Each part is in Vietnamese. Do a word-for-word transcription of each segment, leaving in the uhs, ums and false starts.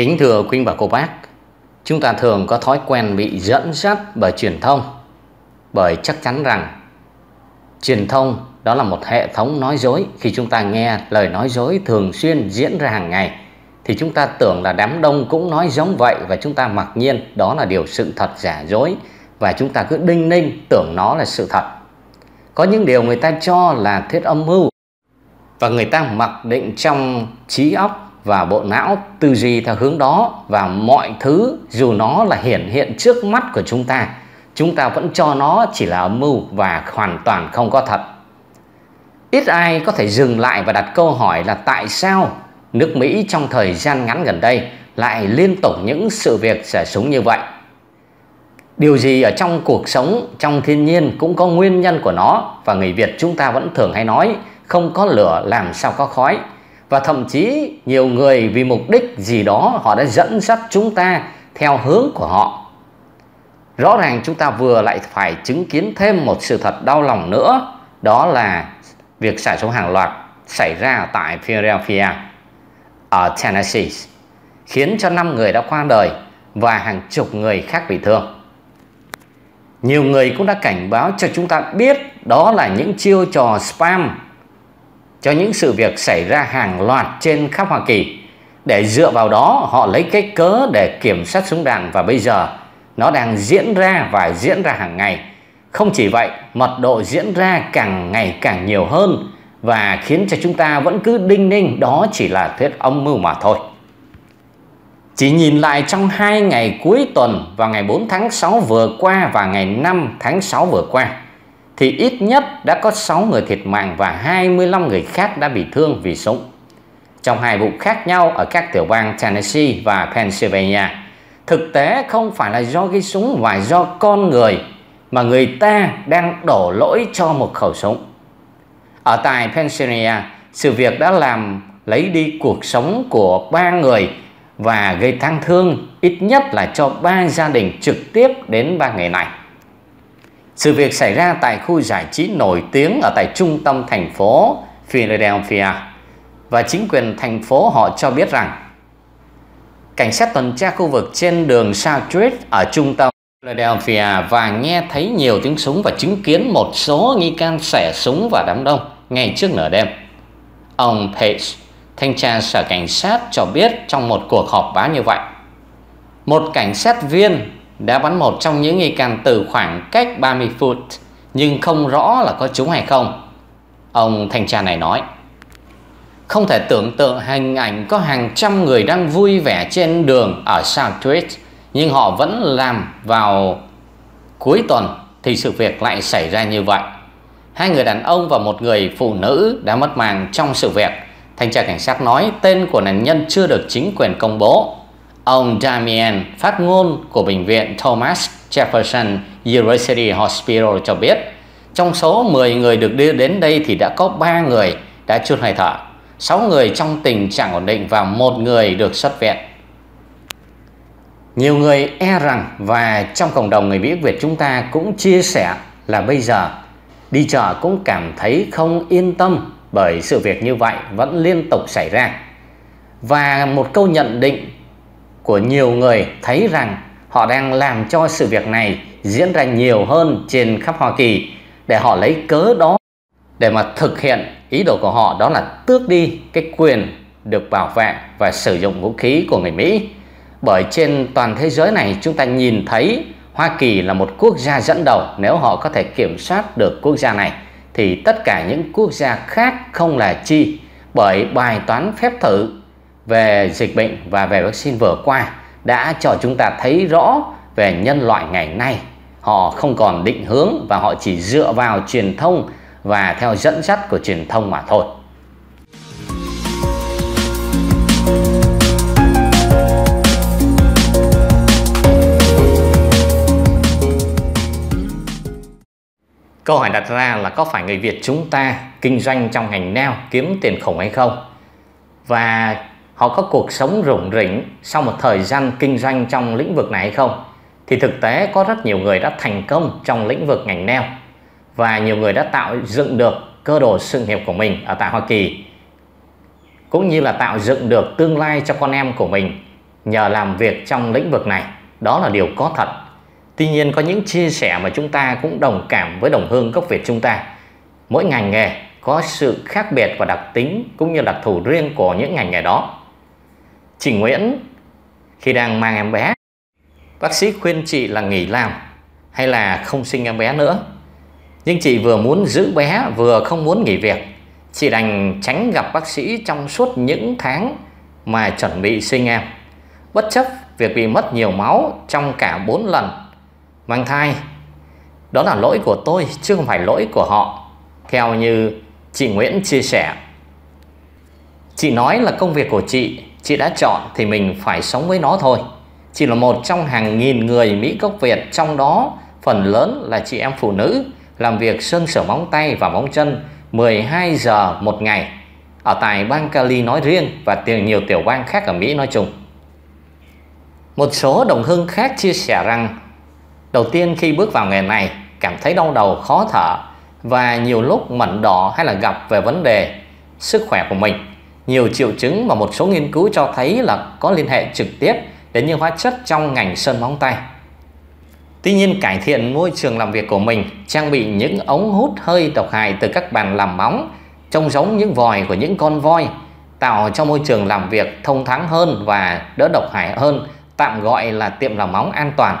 Kính thưa quý và cô bác, chúng ta thường có thói quen bị dẫn dắt bởi truyền thông, bởi chắc chắn rằng truyền thông đó là một hệ thống nói dối. Khi chúng ta nghe lời nói dối thường xuyên diễn ra hàng ngày thì chúng ta tưởng là đám đông cũng nói giống vậy và chúng ta mặc nhiên đó là điều sự thật giả dối và chúng ta cứ đinh ninh tưởng nó là sự thật. Có những điều người ta cho là thuyết âm mưu và người ta mặc định trong trí óc và bộ não tư duy theo hướng đó, và mọi thứ dù nó là hiển hiện trước mắt của chúng ta, chúng ta vẫn cho nó chỉ là âm mưu và hoàn toàn không có thật. Ít ai có thể dừng lại và đặt câu hỏi là tại sao nước Mỹ trong thời gian ngắn gần đây lại liên tục những sự việc xả súng như vậy. Điều gì ở trong cuộc sống, trong thiên nhiên cũng có nguyên nhân của nó, và người Việt chúng ta vẫn thường hay nói không có lửa làm sao có khói. Và thậm chí nhiều người vì mục đích gì đó họ đã dẫn dắt chúng ta theo hướng của họ. Rõ ràng chúng ta vừa lại phải chứng kiến thêm một sự thật đau lòng nữa, đó là việc xả súng hàng loạt xảy ra tại Philadelphia, ở Tennessee, khiến cho năm người đã qua đời và hàng chục người khác bị thương. Nhiều người cũng đã cảnh báo cho chúng ta biết đó là những chiêu trò spam cho những sự việc xảy ra hàng loạt trên khắp Hoa Kỳ, để dựa vào đó họ lấy cái cớ để kiểm soát súng đạn, và bây giờ nó đang diễn ra và diễn ra hàng ngày. Không chỉ vậy, mật độ diễn ra càng ngày càng nhiều hơn và khiến cho chúng ta vẫn cứ đinh ninh đó chỉ là thuyết âm mưu mà thôi. Chỉ nhìn lại trong hai ngày cuối tuần, vào ngày bốn tháng sáu vừa qua và ngày năm tháng sáu vừa qua, thì ít nhất đã có sáu người thiệt mạng và hai mươi lăm người khác đã bị thương vì súng, trong hai vụ khác nhau ở các tiểu bang Tennessee và Pennsylvania. Thực tế không phải là do cái súng và do con người, mà người ta đang đổ lỗi cho một khẩu súng. Ở tại Pennsylvania, sự việc đã làm lấy đi cuộc sống của ba người và gây tang thương ít nhất là cho ba gia đình trực tiếp đến ba người này. Sự việc xảy ra tại khu giải trí nổi tiếng ở tại trung tâm thành phố Philadelphia, và chính quyền thành phố họ cho biết rằng cảnh sát tuần tra khu vực trên đường South Street ở trung tâm Philadelphia và nghe thấy nhiều tiếng súng và chứng kiến một số nghi can xẻ súng vào đám đông ngay trước nửa đêm. Ông Page, thanh tra sở cảnh sát, cho biết trong một cuộc họp báo như vậy, một cảnh sát viên đã bắn một trong những nghi can từ khoảng cách ba mươi phút, nhưng không rõ là có trúng hay không. Ông thanh tra này nói, không thể tưởng tượng hình ảnh có hàng trăm người đang vui vẻ trên đường ở South Street, nhưng họ vẫn làm vào cuối tuần thì sự việc lại xảy ra như vậy. Hai người đàn ông và một người phụ nữ đã mất mạng trong sự việc. Thanh tra cảnh sát nói tên của nạn nhân chưa được chính quyền công bố. Ông Damien, phát ngôn của bệnh viện Thomas Jefferson University Hospital, cho biết trong số mười người được đưa đến đây thì đã có ba người đã chút hơi thở, sáu người trong tình trạng ổn định và một người được xuất viện. Nhiều người e rằng, và trong cộng đồng người Mỹ Việt chúng ta cũng chia sẻ, là bây giờ đi chợ cũng cảm thấy không yên tâm bởi sự việc như vậy vẫn liên tục xảy ra. Và một câu nhận định của nhiều người thấy rằng họ đang làm cho sự việc này diễn ra nhiều hơn trên khắp Hoa Kỳ, để họ lấy cớ đó để mà thực hiện ý đồ của họ, đó là tước đi cái quyền được bảo vệ và sử dụng vũ khí của người Mỹ. Bởi trên toàn thế giới này chúng ta nhìn thấy Hoa Kỳ là một quốc gia dẫn đầu. Nếu họ có thể kiểm soát được quốc gia này thì tất cả những quốc gia khác không là chi, bởi bài toán phép thử về dịch bệnh và về vaccine vừa qua đã cho chúng ta thấy rõ về nhân loại ngày nay. Họ không còn định hướng và họ chỉ dựa vào truyền thông và theo dẫn dắt của truyền thông mà thôi. Câu hỏi đặt ra là có phải người Việt chúng ta kinh doanh trong ngành nào kiếm tiền khủng hay không? Và họ có cuộc sống rủng rỉnh sau một thời gian kinh doanh trong lĩnh vực này hay không? Thì thực tế có rất nhiều người đã thành công trong lĩnh vực ngành nail, và nhiều người đã tạo dựng được cơ đồ sự nghiệp của mình ở tại Hoa Kỳ, cũng như là tạo dựng được tương lai cho con em của mình nhờ làm việc trong lĩnh vực này. Đó là điều có thật. Tuy nhiên có những chia sẻ mà chúng ta cũng đồng cảm với đồng hương gốc Việt chúng ta. Mỗi ngành nghề có sự khác biệt và đặc tính cũng như đặc thù riêng của những ngành nghề đó. Chị Nguyễn khi đang mang em bé, bác sĩ khuyên chị là nghỉ làm hay là không sinh em bé nữa. Nhưng chị vừa muốn giữ bé vừa không muốn nghỉ việc. Chị đành tránh gặp bác sĩ trong suốt những tháng mà chuẩn bị sinh em. Bất chấp việc bị mất nhiều máu trong cả bốn lần mang thai. Đó là lỗi của tôi chứ không phải lỗi của họ. Theo như chị Nguyễn chia sẻ, chị nói là công việc của chị, chị đã chọn thì mình phải sống với nó thôi. Chị là một trong hàng nghìn người Mỹ gốc Việt, trong đó phần lớn là chị em phụ nữ, làm việc sơn sửa móng tay và móng chân mười hai giờ một ngày ở tại bang Cali nói riêng và nhiều tiểu bang khác ở Mỹ nói chung. Một số đồng hương khác chia sẻ rằng đầu tiên khi bước vào nghề này cảm thấy đau đầu, khó thở và nhiều lúc mẩn đỏ hay là gặp về vấn đề sức khỏe của mình. Nhiều triệu chứng mà một số nghiên cứu cho thấy là có liên hệ trực tiếp đến những hóa chất trong ngành sơn móng tay. Tuy nhiên, cải thiện môi trường làm việc của mình, trang bị những ống hút hơi độc hại từ các bàn làm móng trông giống những vòi của những con voi, tạo cho môi trường làm việc thông thoáng hơn và đỡ độc hại hơn, tạm gọi là tiệm làm móng an toàn,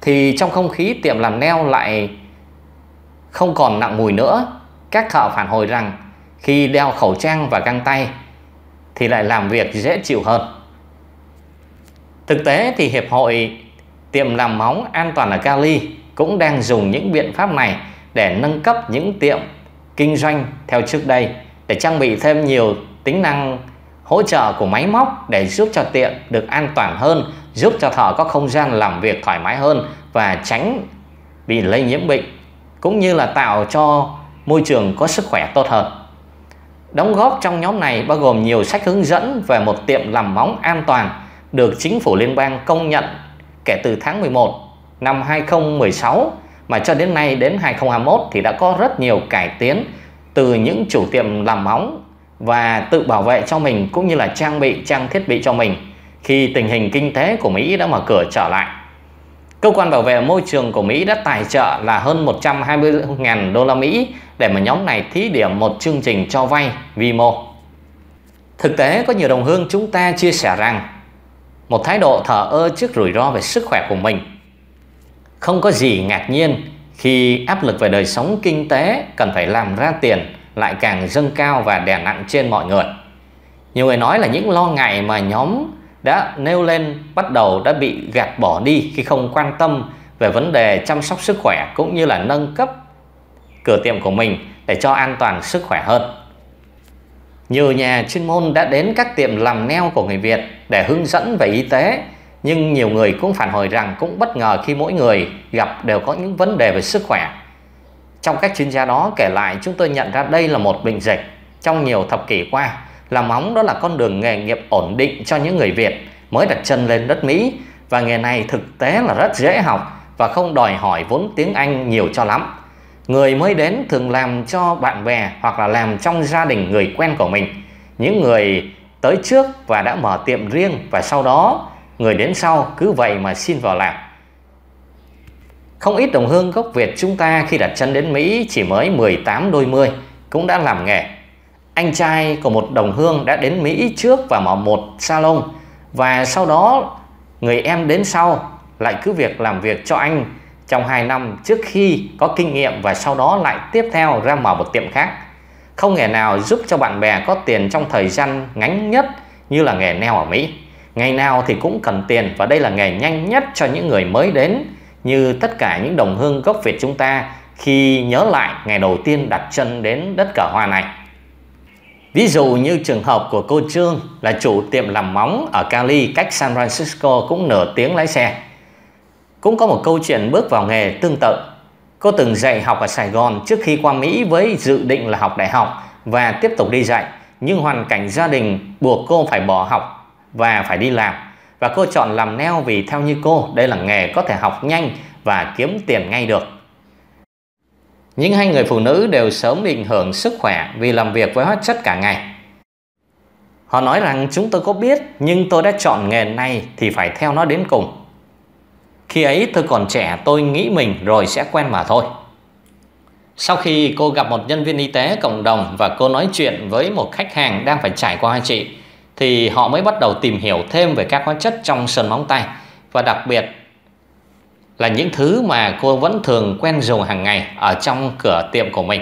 thì trong không khí tiệm làm nail lại không còn nặng mùi nữa. Các thợ phản hồi rằng khi đeo khẩu trang và găng tay thì lại làm việc dễ chịu hơn. Thực tế thì Hiệp hội Tiệm làm móng an toàn ở Cali cũng đang dùng những biện pháp này để nâng cấp những tiệm kinh doanh theo trước đây, để trang bị thêm nhiều tính năng hỗ trợ của máy móc để giúp cho tiệm được an toàn hơn, giúp cho thợ có không gian làm việc thoải mái hơn và tránh bị lây nhiễm bệnh, cũng như là tạo cho môi trường có sức khỏe tốt hơn. Đóng góp trong nhóm này bao gồm nhiều sách hướng dẫn về một tiệm làm móng an toàn được chính phủ liên bang công nhận kể từ tháng mười một năm hai nghìn không trăm mười sáu, mà cho đến nay, đến hai nghìn không trăm hai mươi mốt thì đã có rất nhiều cải tiến từ những chủ tiệm làm móng và tự bảo vệ cho mình cũng như là trang bị trang thiết bị cho mình khi tình hình kinh tế của Mỹ đã mở cửa trở lại. Cơ quan bảo vệ môi trường của Mỹ đã tài trợ là hơn một trăm hai mươi nghìn đô la Mỹ để mà nhóm này thí điểm một chương trình cho vay vi mô. Thực tế có nhiều đồng hương chúng ta chia sẻ rằng một thái độ thờ ơ trước rủi ro về sức khỏe của mình. Không có gì ngạc nhiên khi áp lực về đời sống kinh tế cần phải làm ra tiền lại càng dâng cao và đè nặng trên mọi người. Nhiều người nói là những lo ngại mà nhóm đã nêu lên bắt đầu đã bị gạt bỏ đi khi không quan tâm về vấn đề chăm sóc sức khỏe cũng như là nâng cấp cửa tiệm của mình để cho an toàn sức khỏe hơn. Nhiều nhà chuyên môn đã đến các tiệm làm nail của người Việt để hướng dẫn về y tế, nhưng nhiều người cũng phản hồi rằng cũng bất ngờ khi mỗi người gặp đều có những vấn đề về sức khỏe. Trong các chuyên gia đó kể lại, chúng tôi nhận ra đây là một bệnh dịch. Trong nhiều thập kỷ qua, làm móng đó là con đường nghề nghiệp ổn định cho những người Việt mới đặt chân lên đất Mỹ, và nghề này thực tế là rất dễ học và không đòi hỏi vốn tiếng Anh nhiều cho lắm. Người mới đến thường làm cho bạn bè hoặc là làm trong gia đình người quen của mình. Những người tới trước và đã mở tiệm riêng, và sau đó người đến sau cứ vậy mà xin vào làm. Không ít đồng hương gốc Việt chúng ta khi đặt chân đến Mỹ chỉ mới mười tám đôi mươi cũng đã làm nghề. Anh trai của một đồng hương đã đến Mỹ trước và mở một salon, và sau đó người em đến sau lại cứ việc làm việc cho anh trong hai năm trước khi có kinh nghiệm, và sau đó lại tiếp theo ra mở một tiệm khác. Không nghề nào giúp cho bạn bè có tiền trong thời gian ngắn nhất như là nghề nail ở Mỹ. Ngày nào thì cũng cần tiền, và đây là nghề nhanh nhất cho những người mới đến, như tất cả những đồng hương gốc Việt chúng ta khi nhớ lại ngày đầu tiên đặt chân đến đất cờ hoa này. Ví dụ như trường hợp của cô Trương là chủ tiệm làm móng ở Cali, cách San Francisco cũng nửa tiếng lái xe. Cũng có một câu chuyện bước vào nghề tương tự. Cô từng dạy học ở Sài Gòn trước khi qua Mỹ với dự định là học đại học và tiếp tục đi dạy. Nhưng hoàn cảnh gia đình buộc cô phải bỏ học và phải đi làm. Và cô chọn làm nail vì theo như cô, đây là nghề có thể học nhanh và kiếm tiền ngay được. Nhưng hai người phụ nữ đều sớm bị ảnh hưởng sức khỏe vì làm việc với hóa chất cả ngày. Họ nói rằng chúng tôi có biết, nhưng tôi đã chọn nghề này thì phải theo nó đến cùng. Khi ấy tôi còn trẻ, tôi nghĩ mình rồi sẽ quen mà thôi. Sau khi cô gặp một nhân viên y tế cộng đồng và cô nói chuyện với một khách hàng đang phải trải qua hai chị, thì họ mới bắt đầu tìm hiểu thêm về các hóa chất trong sần móng tay, và đặc biệt là những thứ mà cô vẫn thường quen dùng hàng ngày ở trong cửa tiệm của mình.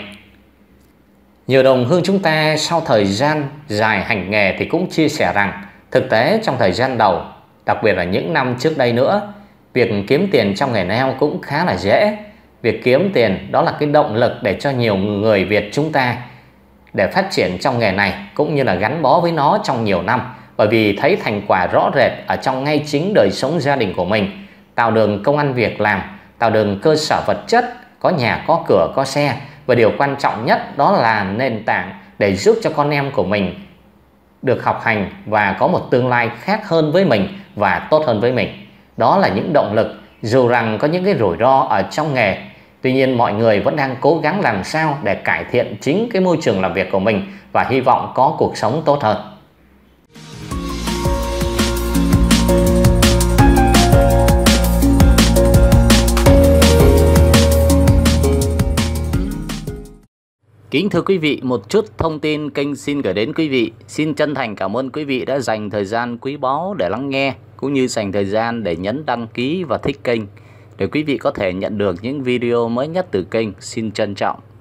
Nhiều đồng hương chúng ta sau thời gian dài hành nghề thì cũng chia sẻ rằng thực tế trong thời gian đầu, đặc biệt là những năm trước đây nữa, việc kiếm tiền trong nghề nail cũng khá là dễ. Việc kiếm tiền đó là cái động lực để cho nhiều người Việt chúng ta để phát triển trong nghề này, cũng như là gắn bó với nó trong nhiều năm, bởi vì thấy thành quả rõ rệt ở trong ngay chính đời sống gia đình của mình, tạo đường công ăn việc làm, tạo đường cơ sở vật chất, có nhà, có cửa, có xe. Và điều quan trọng nhất đó là nền tảng để giúp cho con em của mình được học hành và có một tương lai khác hơn với mình và tốt hơn với mình. Đó là những động lực, dù rằng có những cái rủi ro ở trong nghề. Tuy nhiên mọi người vẫn đang cố gắng làm sao để cải thiện chính cái môi trường làm việc của mình và hy vọng có cuộc sống tốt hơn. Kính thưa quý vị, một chút thông tin kênh xin gửi đến quý vị. Xin chân thành cảm ơn quý vị đã dành thời gian quý báu để lắng nghe, cũng như dành thời gian để nhấn đăng ký và thích kênh, để quý vị có thể nhận được những video mới nhất từ kênh. Xin trân trọng.